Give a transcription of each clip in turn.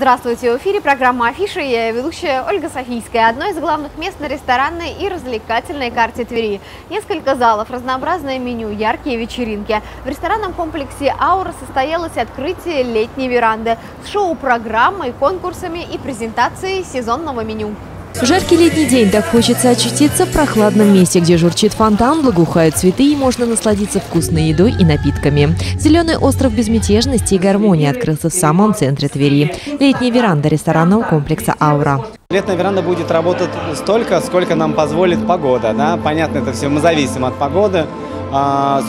Здравствуйте, в эфире программа «Афиша», я ведущая Ольга Софийская. Одно из главных мест на ресторанной и развлекательной карте Твери. Несколько залов, разнообразное меню, яркие вечеринки. В ресторанном комплексе «Аура» состоялось открытие летней веранды с шоу-программой, конкурсами и презентацией сезонного меню. Жаркий летний день, так хочется очутиться в прохладном месте, где журчит фонтан, благоухают цветы и можно насладиться вкусной едой и напитками. Зеленый остров безмятежности и гармонии открылся в самом центре Твери. Летняя веранда ресторанного комплекса «Аура». Летная веранда будет работать столько, сколько нам позволит погода. Да? Понятно, это все мы зависим от погоды.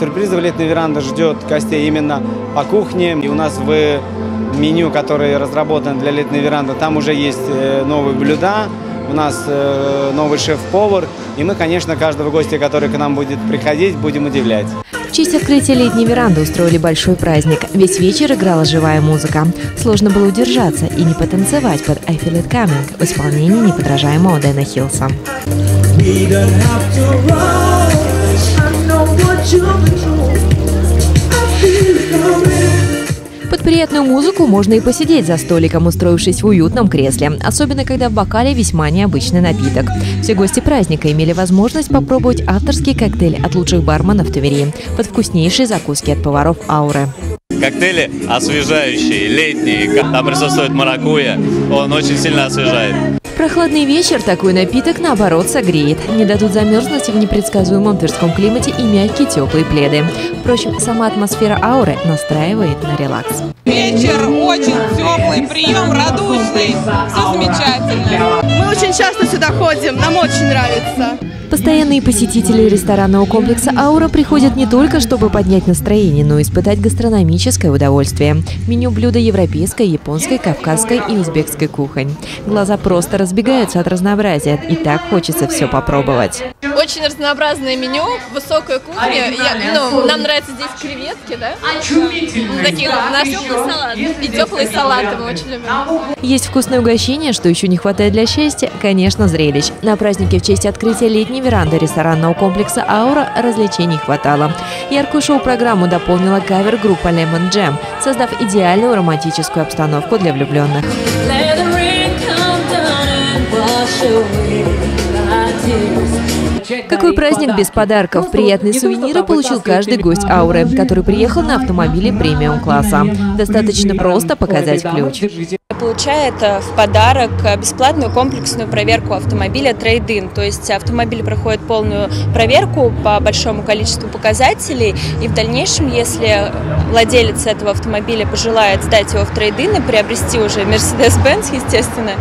Сюрпризов летная веранда ждет гостей именно по кухне. И у нас в меню, которое разработано для летной веранды, там уже есть новые блюда. У нас новый шеф-повар, и мы, конечно, каждого гостя, который к нам будет приходить, будем удивлять. В честь открытия летней веранды устроили большой праздник. Весь вечер играла живая музыка. Сложно было удержаться и не потанцевать под I Feel It Coming в исполнении неподражаемого Дэна Хиллса. Под приятную музыку можно и посидеть за столиком, устроившись в уютном кресле, особенно когда в бокале весьма необычный напиток. Все гости праздника имели возможность попробовать авторский коктейль от лучших барменов Твери под вкуснейшие закуски от поваров «Ауры». Коктейли освежающие, летние, там присутствует маракуйя, он очень сильно освежает. Прохладный вечер такой напиток, наоборот, согреет. Не дадут замерзнуть в непредсказуемом тверском климате и мягкие теплые пледы. Впрочем, сама атмосфера «Ауры» настраивает на релакс. Вечер очень теплый, прием радушный, все замечательно. Мы очень часто сюда ходим, нам очень нравится. Постоянные посетители ресторанного комплекса «Аура» приходят не только, чтобы поднять настроение, но и испытать гастрономическое удовольствие. Меню блюда европейской, японской, кавказской и узбекской кухонь. Глаза просто разбегаются от разнообразия, и так хочется все попробовать. Очень разнообразное меню, высокая кухня. Нам нравятся здесь креветки, да? Такие насыпные салаты. И теплые салаты мы очень любим. Есть вкусное угощение, что еще не хватает для счастья, конечно, зрелищ. На празднике в честь открытия летней веранды ресторанного комплекса «Аура» развлечений хватало. Яркую шоу-программу дополнила кавер-группа Lemon Jam, создав идеальную романтическую обстановку для влюбленных. Какой праздник без подарков? Приятные сувениры получил каждый гость «Ауры», который приехал на автомобиле премиум-класса. Достаточно просто показать ключ. Получает в подарок бесплатную комплексную проверку автомобиля Trade-in. То есть автомобиль проходит полную проверку по большому количеству показателей. И в дальнейшем, если владелец этого автомобиля пожелает сдать его в Trade-in и приобрести уже Mercedes-Benz, естественно,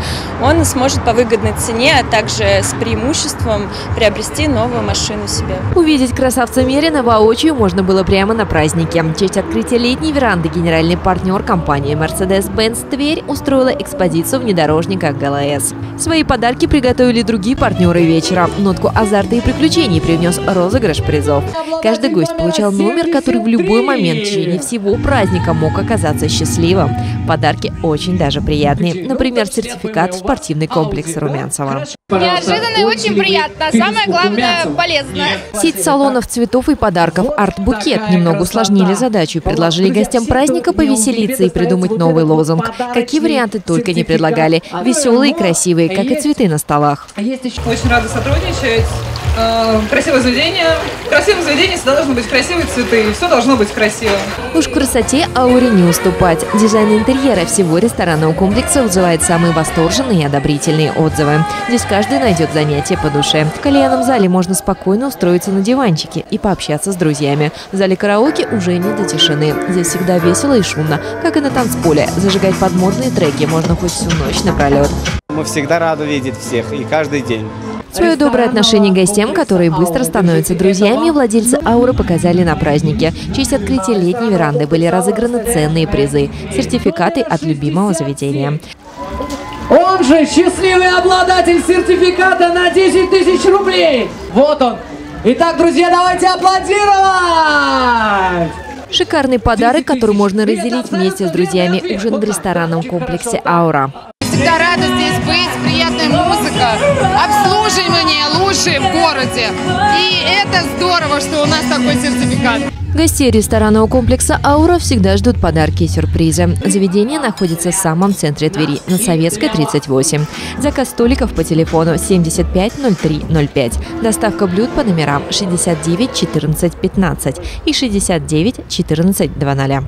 он сможет по выгодной цене, а также с преимуществом приобрести новую машину себе. Увидеть красавца Мерина воочию можно было прямо на празднике. В честь открытия летней веранды генеральный партнер компании Mercedes-Benz «Тверь» устроила экспозицию внедорожника ГЛС. Свои подарки приготовили другие партнеры вечера. Нотку азарта и приключений привнес розыгрыш призов. Каждый гость получал номер, который в любой момент в течение всего праздника мог оказаться счастливым. Подарки очень даже приятные. Например, сертификат в спортивный комплекс Румянцева. Неожиданно и очень приятно, а самое главное – полезно. Сеть салонов цветов и подарков «Артбукет» немного усложнили задачу и предложили гостям праздника повеселиться и придумать новый лозунг. Какие варианты только не предлагали. Веселые и красивые, как и цветы на столах. Очень рада сотрудничать. Красивое заведение. В красивом заведении всегда должны быть красивые цветы. Все должно быть красиво. Уж в красоте «Ауре» не уступать. Дизайн интерьера всего ресторанного комплекса вызывает самые восторженные и одобрительные отзывы. Здесь каждый найдет занятие по душе. В кальянном зале можно спокойно устроиться на диванчике и пообщаться с друзьями. В зале караоке уже не до тишины. Здесь всегда весело и шумно, как и на танцполе. Зажигать под модные треки можно хоть всю ночь напролет. Мы всегда рады видеть всех и каждый день. Свое доброе отношение к гостям, которые быстро становятся друзьями, владельцы «Ауры» показали на празднике. В честь открытия летней веранды были разыграны ценные призы, сертификаты от любимого заведения. Он же счастливый обладатель сертификата на 10 тысяч рублей. Вот он. Итак, друзья, давайте аплодировать! Шикарный подарок, который можно разделить вместе с друзьями. Ужин в ресторанном комплексе «Аура». Всегда рада здесь быть, приятная музыка, обслуживание. обслуживание лучшее в городе. И это здорово, что у нас такой сертификат. Гостей ресторанного комплекса «Аура» всегда ждут подарки и сюрпризы. Заведение находится в самом центре Твери, на Советской, 38. Заказ столиков по телефону 750305. Доставка блюд по номерам 69 14 15 и 69 14 00.